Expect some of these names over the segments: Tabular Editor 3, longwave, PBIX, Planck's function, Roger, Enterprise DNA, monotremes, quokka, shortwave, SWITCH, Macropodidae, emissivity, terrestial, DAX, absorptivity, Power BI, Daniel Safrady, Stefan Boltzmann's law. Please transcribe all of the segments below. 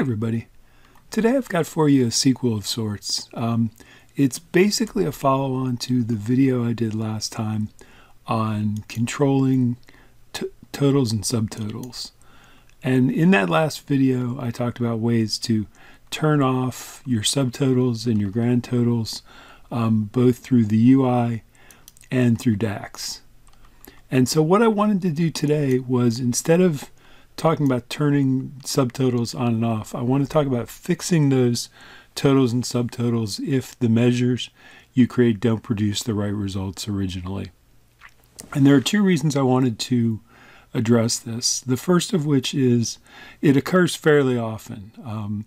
Hey everybody, today I've got for you a sequel of sorts. It's basically a follow-on to the video I did last time on controlling totals and subtotals. And in that last video I talked about ways to turn off your subtotals and your grand totals both through the UI and through DAX. And so what I wanted to do today was, instead of talking about turning subtotals on and off, I want to talk about fixing those totals and subtotals if the measures you create don't produce the right results originally. And there are two reasons I wanted to address this. The first of which is it occurs fairly often.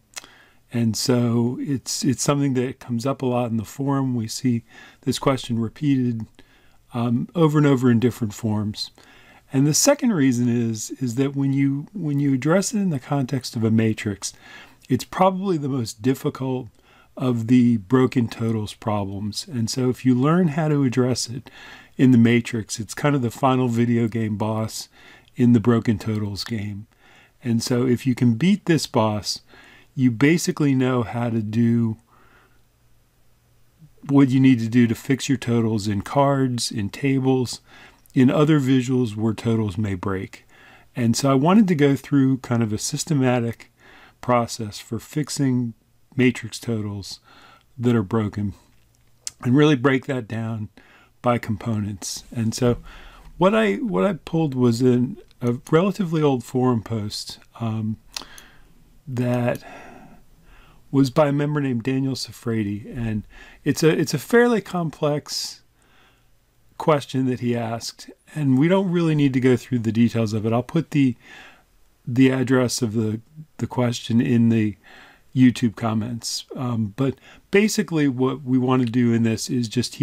And so it's something that comes up a lot in the forum. We see this question repeated over and over in different forms. And the second reason is that when you address it in the context of a matrix, it's probably the most difficult of the broken totals problems. And so if you learn how to address it in the matrix, it's kind of the final video game boss in the broken totals game. And so if you can beat this boss, you basically know how to do what you need to do to fix your totals in cards, in tables, in other visuals where totals may break. And so I wanted to go through kind of a systematic process for fixing matrix totals that are broken and really break that down by components. And so what I pulled was a relatively old forum post that was by a member named Daniel Safrady. And it's a fairly complex question that he asked, and we don't really need to go through the details of it. I'll put the address of the question in the YouTube comments. But basically what we want to do in this is just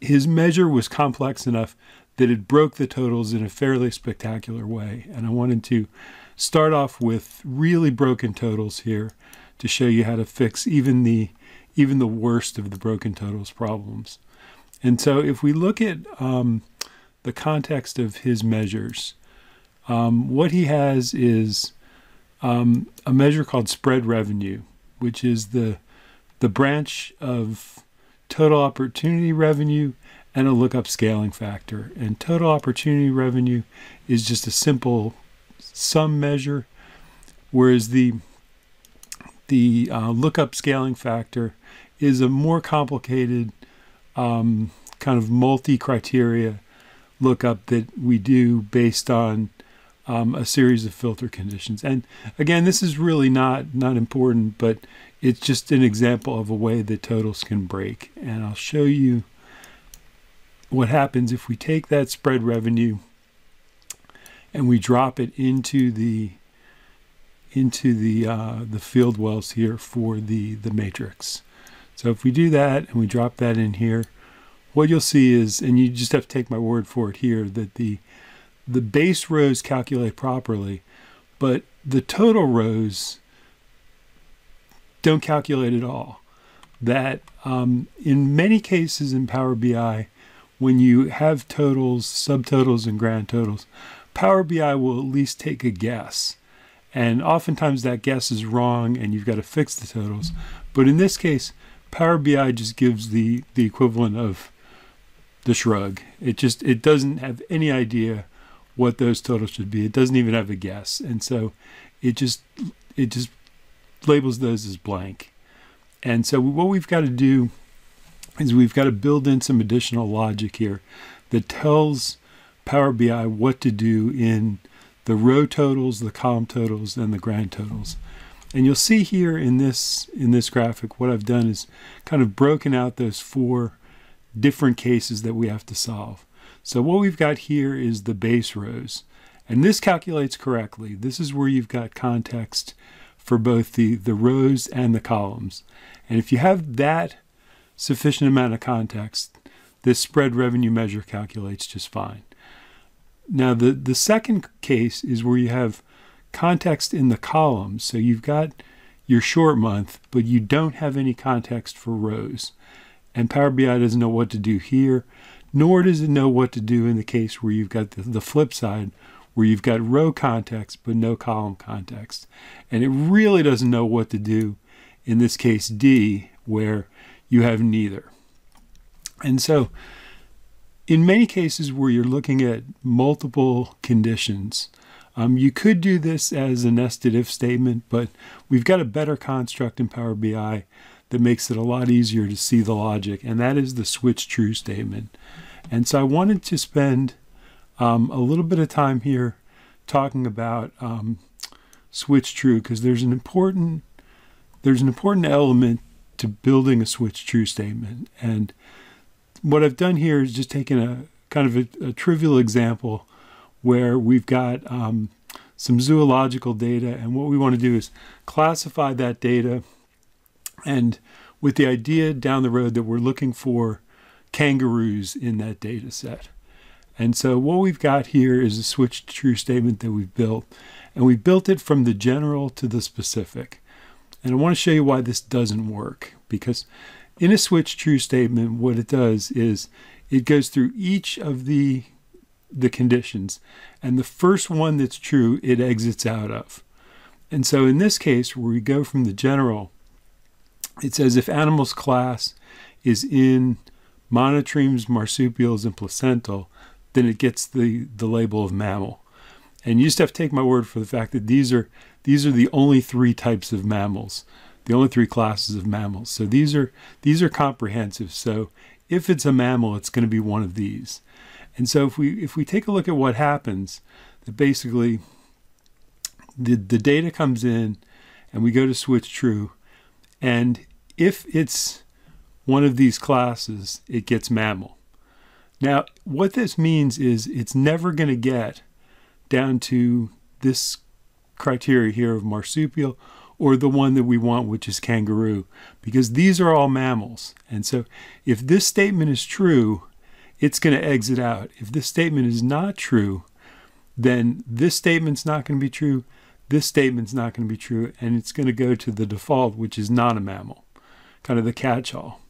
his measure was complex enough that it broke the totals in a fairly spectacular way. And I wanted to start off with really broken totals here to show you how to fix even the worst of the broken totals problems. And so if we look at the context of his measures, what he has is a measure called spread revenue, which is the branch of total opportunity revenue and a lookup scaling factor. And total opportunity revenue is just a simple sum measure, whereas the lookup scaling factor is a more complicated kind of multi-criteria lookup that we do based on a series of filter conditions. And again, this is really not important, but it's just an example of a way that totals can break. And I'll show you what happens if we take that spread revenue and we drop it into the field wells here for the matrix. So if we do that and we drop that in here, what you'll see is, and you just have to take my word for it here, that the base rows calculate properly, but the total rows don't calculate at all. That in many cases in Power BI, when you have totals, subtotals, and grand totals, Power BI will at least take a guess. And oftentimes that guess is wrong and you've got to fix the totals. But in this case, Power BI just gives the equivalent of the shrug. It doesn't have any idea what those totals should be. It doesn't even have a guess. And so it just labels those as blank. And so what we've got to do is we've got to build in some additional logic here that tells Power BI what to do in the row totals, the column totals, and the grand totals. And you'll see here in this graphic, what I've done is kind of broken out those four different cases that we have to solve. So what we've got here is the base rows. And this calculates correctly. This is where you've got context for both the rows and the columns. And if you have that sufficient amount of context, this spread revenue measure calculates just fine. Now the second case is where you have context in the columns. So you've got your short month, but you don't have any context for rows. And Power BI doesn't know what to do here, nor does it know what to do in the case where you've got the flip side, where you've got row context but no column context. And it really doesn't know what to do in this case D, where you have neither. And so in many cases where you're looking at multiple conditions, you could do this as a nested if statement, but we've got a better construct in Power BI that makes it a lot easier to see the logic, and that is the switch true statement. And so I wanted to spend a little bit of time here talking about switch true, because there's an important element to building a switch true statement. And what I've done here is just taken a kind of a trivial example where we've got some zoological data, and what we want to do is classify that data, and with the idea down the road that we're looking for kangaroos in that data set. And so what we've got here is a switch true statement that we've built, and we built it from the general to the specific. And I want to show you why this doesn't work, because in a switch true statement, what it does is it goes through each of the conditions, and the first one that's true, it exits out of. And so in this case, where we go from the general, it says if animals class is in monotremes, marsupials, and placental, then it gets the label of mammal. And you just have to take my word for the fact that these are the only three types of mammals, the only three classes of mammals. So these are comprehensive. So if it's a mammal, it's going to be one of these. And so if we take a look at what happens, that basically the data comes in and we go to switch true, and if it's one of these classes, it gets mammal. Now, what this means is it's never going to get down to this criteria here of marsupial or the one that we want, which is kangaroo, because these are all mammals. And so if this statement is true, it's going to exit out. If this statement is not true, then this statement's not going to be true, this statement's not going to be true, and it's going to go to the default, which is not a mammal, kind of the catch-all.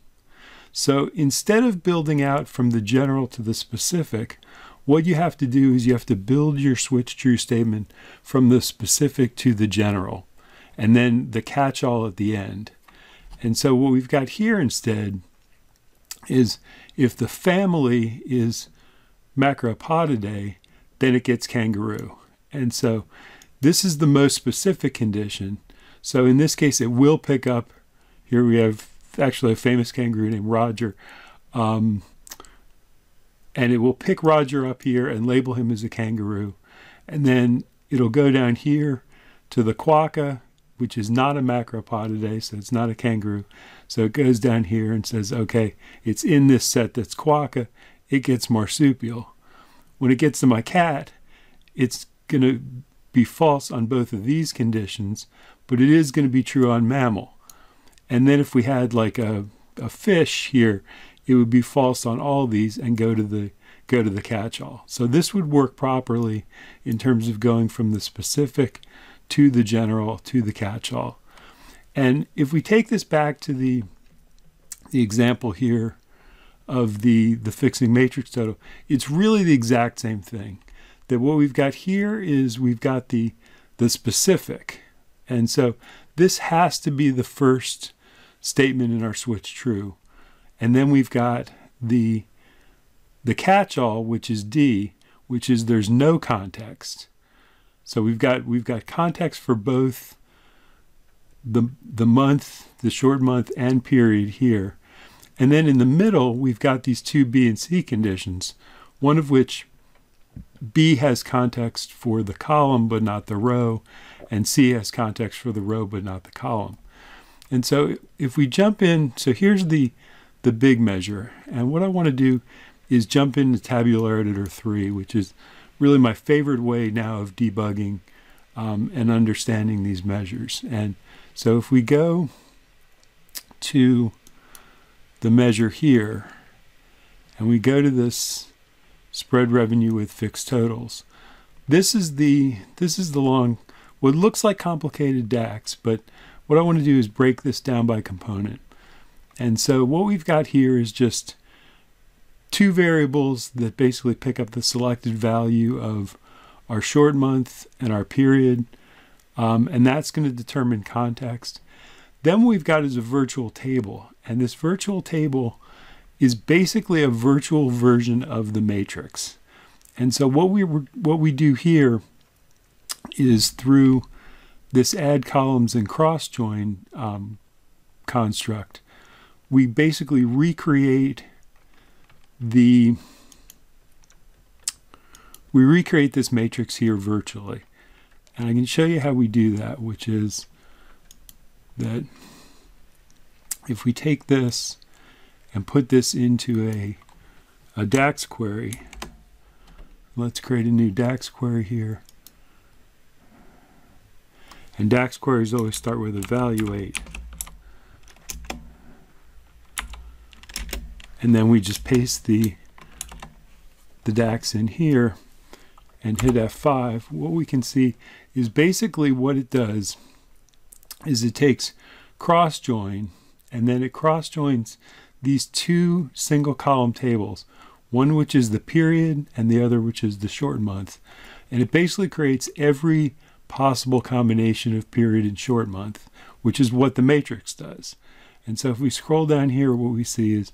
So instead of building out from the general to the specific, what you have to do is you have to build your switch true statement from the specific to the general, and then the catch-all at the end. And so what we've got here instead is if the family is Macropodidae, then it gets kangaroo. And so this is the most specific condition. So in this case, it will pick up, here we have actually a famous kangaroo named Roger, and it will pick Roger up here and label him as a kangaroo. And then it'll go down here to the quokka, which is not a Macropodidae, so it's not a kangaroo. So it goes down here and says, okay, it's in this set that's quokka, it gets marsupial. When it gets to my cat, it's going to be false on both of these conditions, but it is going to be true on mammal. And then if we had like a fish here, it would be false on all these and go to the catch-all. So this would work properly in terms of going from the specific to the general to the catch-all. And if we take this back to the example here of the fixing matrix total, it's really the exact same thing. That what we've got here is we've got the specific. And so this has to be the first statement in our switch true. And then we've got the catch-all, which is D, which is there's no context. So we've got context for both the month, the short month, and period here. And then in the middle, we've got these two B and C conditions, one of which B has context for the column but not the row, and C has context for the row but not the column. And so if we jump in, so here's the big measure. And what I want to do is jump into Tabular Editor 3, which is really my favorite way now of debugging and understanding these measures. And so if we go to the measure here, and we go to this spread revenue with fixed totals, this is the long, what looks like complicated DAX, but what I want to do is break this down by component. And so what we've got here is just two variables that basically pick up the selected value of our short month, and our period. And that's going to determine context. Then what we've got is a virtual table. And this virtual table is basically a virtual version of the matrix. And so what we do here is through this add columns and cross join construct, we basically recreate this matrix here virtually. And I can show you how we do that, which is that if we take this and put this into a DAX query, let's create a new DAX query here. And DAX queries always start with evaluate. And then we just paste the DAX in here and hit F5. What we can see is basically what it does is it takes cross join, and then it cross joins these two single column tables, one which is the period and the other which is the short month. And it basically creates every possible combination of period and short month, which is what the matrix does. And so if we scroll down here, what we see is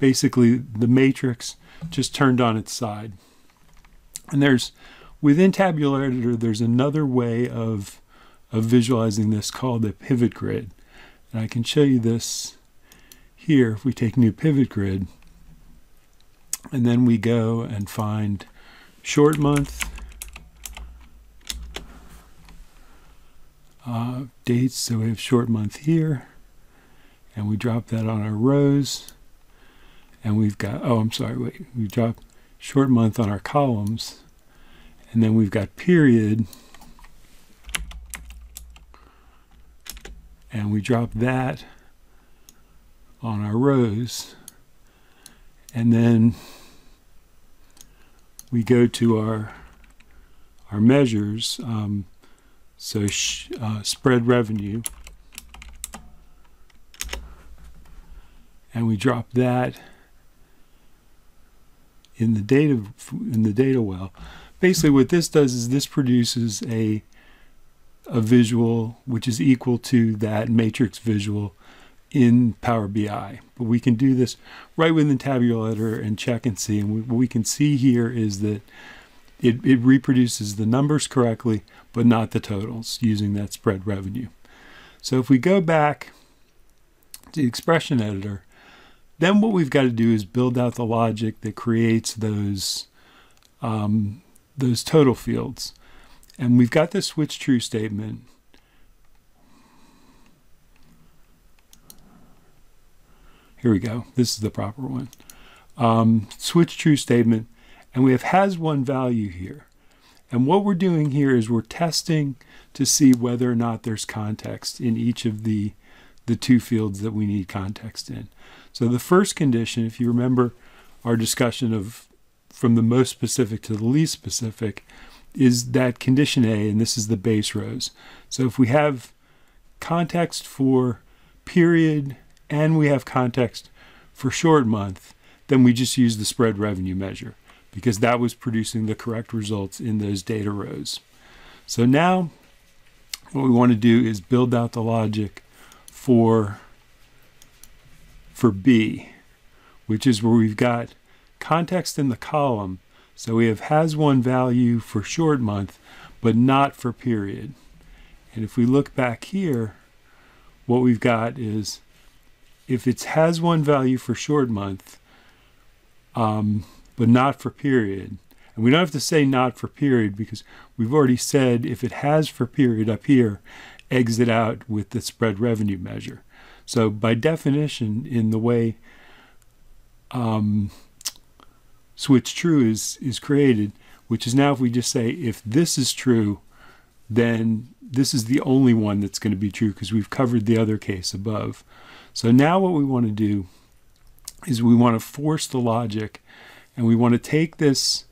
basically the matrix just turned on its side. And there's, within Tabular Editor, there's another way of visualizing this called a pivot grid. And I can show you this here. If we take new pivot grid, and then we go and find short month, dates, so we have short month here, and we drop that on our rows, and we've got, oh, I'm sorry, wait, we drop short month on our columns, and then we've got period, and we drop that on our rows, and then we go to our measures, so spread revenue, and we drop that in the data well. Basically what this does is this produces a visual which is equal to that matrix visual in Power BI. But we can do this right within Tabular Editor and check and see. And what we can see here is that it reproduces the numbers correctly, but not the totals using that spread revenue. So if we go back to the expression editor, then what we've got to do is build out the logic that creates those total fields. And we've got this switch true statement. Here we go. This is the proper one. Switch true statement. And we have has one value here. And what we're doing here is we're testing to see whether or not there's context in each of the two fields that we need context in. So the first condition, if you remember our discussion of from the most specific to the least specific, is that condition A, and this is the base rows. So if we have context for period and we have context for short month, then we just use the spread revenue measure, because that was producing the correct results in those data rows. So now what we want to do is build out the logic for B, which is where we've got context in the column. So we have has one value for short month, but not for period. And if we look back here, what we've got is if it's has one value for short month, but not for period. And we don't have to say not for period, because we've already said if it has for period up here, exit out with the spread revenue measure. So by definition, in the way switch true is created, which is now if we just say if this is true, then this is the only one that's going to be true because we've covered the other case above. So now what we want to do is we want to force the logic, and we want to take this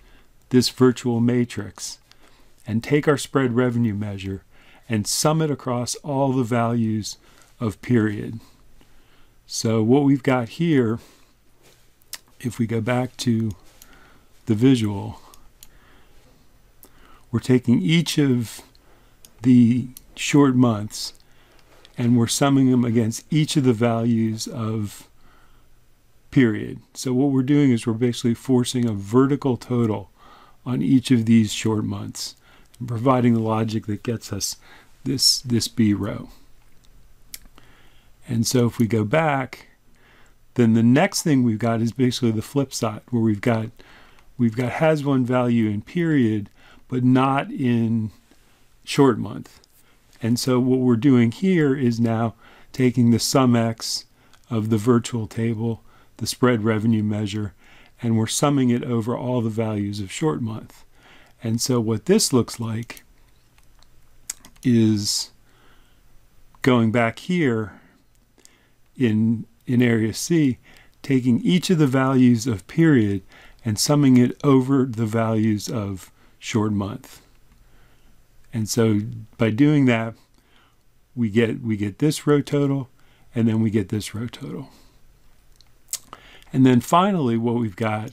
virtual matrix and take our spread revenue measure and sum it across all the values of period. So what we've got here, if we go back to the visual, we're taking each of the short months and we're summing them against each of the values of period. So what we're doing is we're basically forcing a vertical total on each of these short months and providing the logic that gets us this B row. And so if we go back, then the next thing we've got is basically the flip side, where we've got has one value in period, but not in short month. And so what we're doing here is now taking the sum X of the virtual table, the spread revenue measure, and we're summing it over all the values of short month. And so what this looks like is going back here in area C, taking each of the values of period and summing it over the values of short month. And so by doing that, we get this row total, and then we get this row total. And then finally, what we've got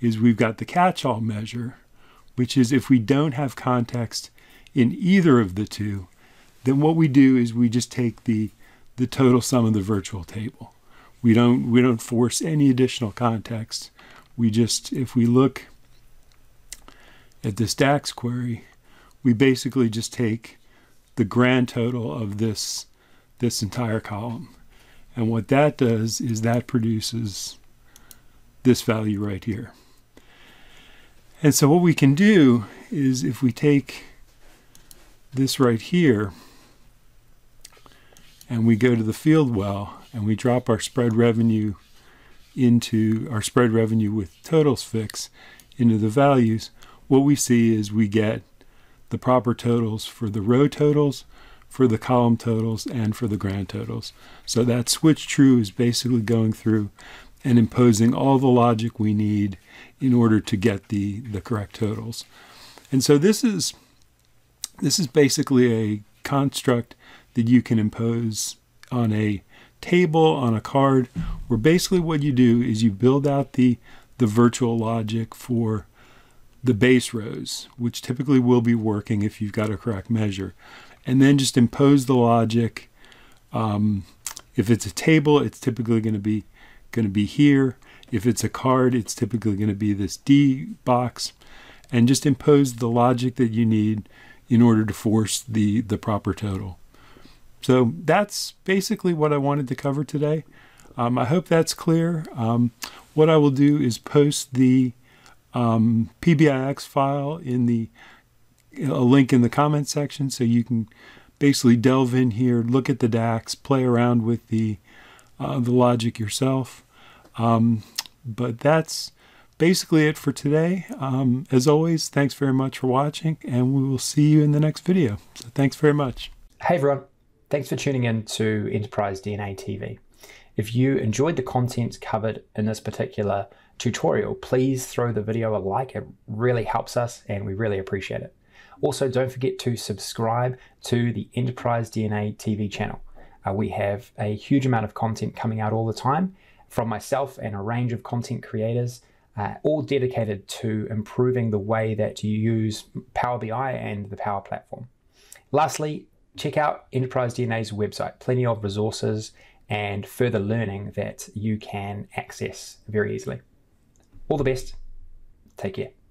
is we've got the catch-all measure, which is if we don't have context in either of the two, then what we do is we just take the total sum of the virtual table. We don't force any additional context. We just, if we look at this DAX query, we basically just take the grand total of this entire column. And what that does is that produces this value right here. And so what we can do is if we take this right here and we go to the field well and we drop our spread revenue into our spread revenue with totals fix into the values, what we see is we get the proper totals for the row totals, for the column totals, and for the grand totals. So that switch true is basically going through and imposing all the logic we need in order to get the correct totals. And so this is basically a construct that you can impose on a table, on a card, where basically what you do is you build out the virtual logic for the base rows, which typically will be working if you've got a correct measure. And then just impose the logic. If it's a table, it's typically going to be here. If it's a card, it's typically going to be this D box. And just impose the logic that you need in order to force the proper total. So that's basically what I wanted to cover today. I hope that's clear. What I will do is post the PBIX file in a link in the comment section, so you can basically delve in here, look at the DAX, play around with the logic yourself. But that's basically it for today. As always, thanks very much for watching, and we will see you in the next video. So thanks very much. Hey everyone, thanks for tuning in to Enterprise DNA TV. If you enjoyed the contents covered in this particular tutorial, please throw the video a like. It really helps us and we really appreciate it. Also, don't forget to subscribe to the Enterprise DNA TV channel. We have a huge amount of content coming out all the time from myself and a range of content creators, all dedicated to improving the way that you use Power BI and the Power Platform. Lastly, check out Enterprise DNA's website. Plenty of resources and further learning that you can access very easily. All the best. Take care.